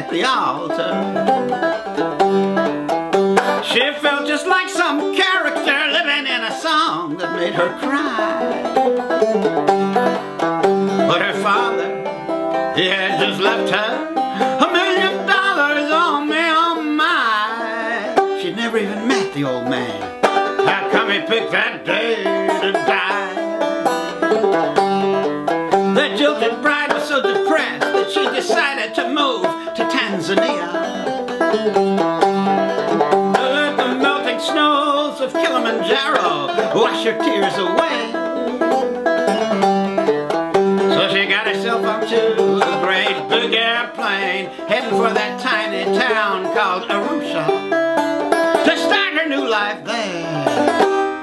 at the altar. She felt just like some character living in a song that made her cry. But her father, he had just left her $1 million on me, on my. She'd never even met the old man. How come he picked that day to die? That jilted bride was so depressed that she decided to move to Tanzania. To let the melting snows of Kilimanjaro wash her tears away. So she got herself onto a great big airplane, heading for that tiny town called Arusha, to start her new life there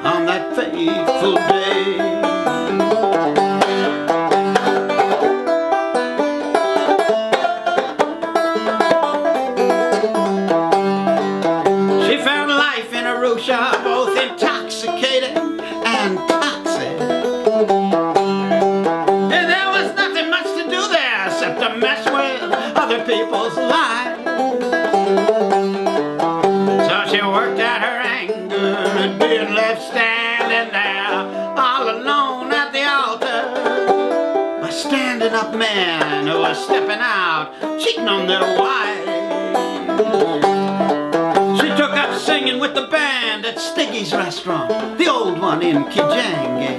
on that fateful day. She found life in Arusha both intoxicated and toxic, and there was nothing much to do there except to mess with other people's lives. So she worked out her and being left standing there all alone at the altar by standing up men who were stepping out, cheating on their wives. She took up singing with the band at Stiggy's restaurant, the old one in Kijengi.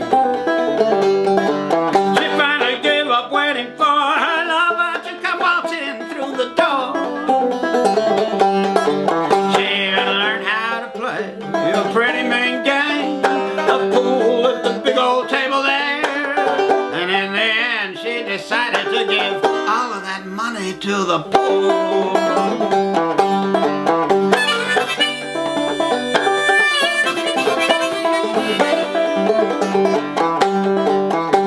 She finally gave up waiting for her lover to come waltzing through the door. A pretty main game, a pool at the big old table there, and in the end she decided to give all of that money to the poor.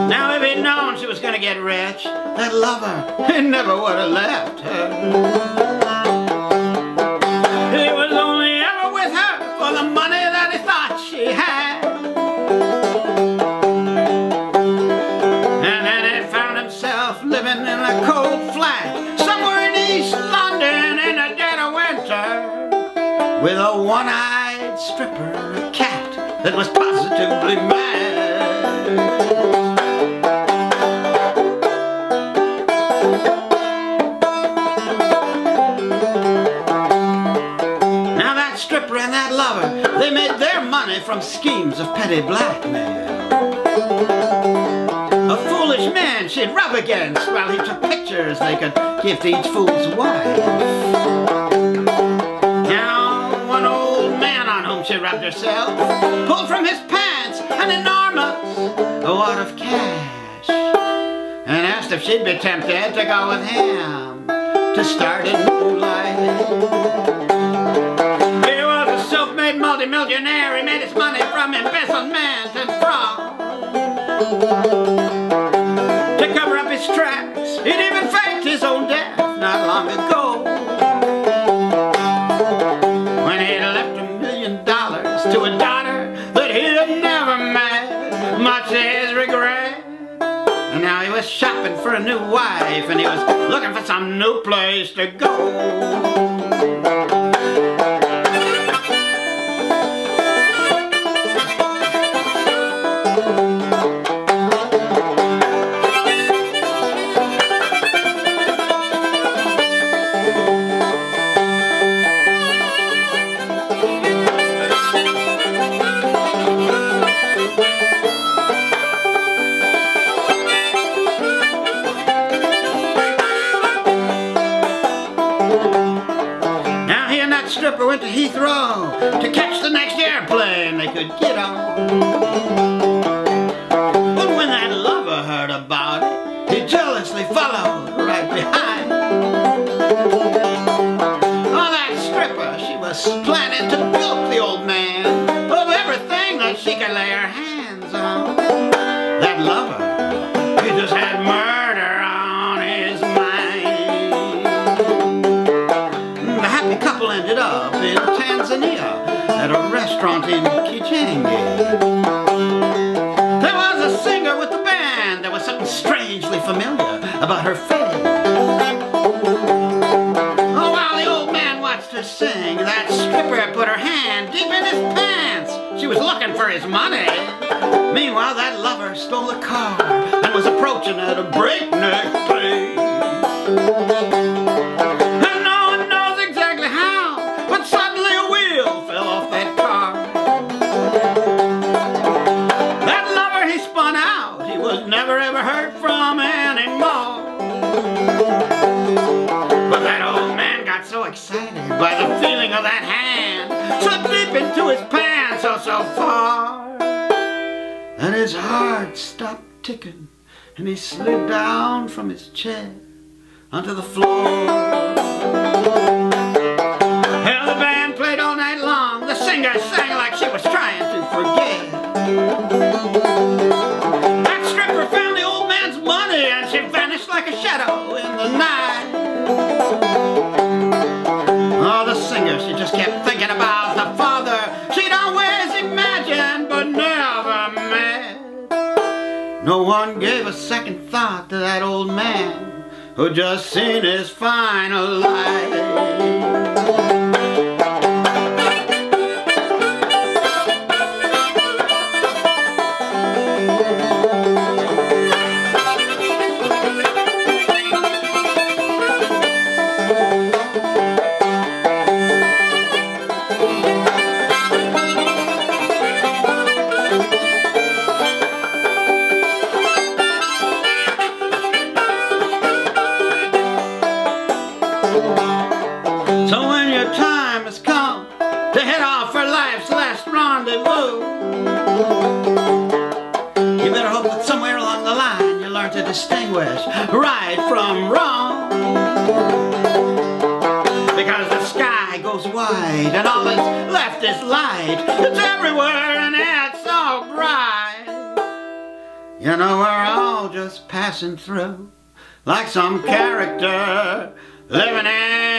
Now if he'd known she was going to get rich, that lover, he never would have left her. Living in a cold flat somewhere in East London in the dead of winter, with a one-eyed stripper, a cat that was positively mad. Now that stripper and that lover, they made their money from schemes of petty blackmail. A foolish man she'd rub against while he took pictures they could give to each fool's wife. Now one old man on whom she rubbed herself pulled from his pants an enormous wad of cash and asked if she'd be tempted to go with him to start a new life. He was a self-made multi-millionaire. He made his money from embezzlement and fraud. Tracks. He'd even faked his own death not long ago, when he left $1 million to a daughter that he'd have never met, much to his regret. And now he was shopping for a new wife, and he was looking for some new place to go. Stripper went to Heathrow to catch the next airplane they could get on. But when that lover heard about it, he jealously followed right behind. Oh, that stripper, she was planning to bilk the old man of everything that she could lay her hands on. That lover, he just had murder. Ended up in Tanzania at a restaurant in Kijengi. There was a singer with the band. There was something strangely familiar about her face. sing, that stripper put her hand deep in his pants. She was looking for his money. Meanwhile, that lover stole a car and was approaching at a breakneck pace. And no one knows exactly how, but suddenly a wheel fell off that car. That lover, he spun out. He was never ever heard from anymore. But that old man got so excited by the feeling of that hand, so deep into his pants, oh so far, and his heart stopped ticking, and he slid down from his chair onto the floor. Hell, the band played all night long. The singer sang like she was trying to forget. That stripper found the old man's money, and she vanished like a shadow in the night. Oh, the singer, she just kept thinking about the father she'd always imagined but never met. No one gave a second thought to that old man who just seen his final light. Distinguish right from wrong, because the sky goes wide and all that's left is light. It's everywhere and it's so bright. You know, we're all just passing through, like some character living in